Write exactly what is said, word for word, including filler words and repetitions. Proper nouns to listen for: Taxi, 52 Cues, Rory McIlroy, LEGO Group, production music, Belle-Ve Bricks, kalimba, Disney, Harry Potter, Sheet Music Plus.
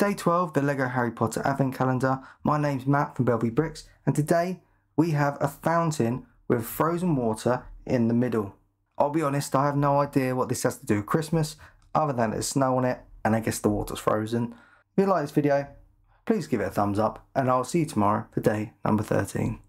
Day twelve, the Lego Harry Potter Advent Calendar. My name's Matt from Belle-Ve Bricks, and today we have a fountain with frozen water in the middle. I'll be honest, I have no idea what this has to do with Christmas, other than there's snow on it, and I guess the water's frozen. If you like this video, please give it a thumbs up, and I'll see you tomorrow for day number thirteen.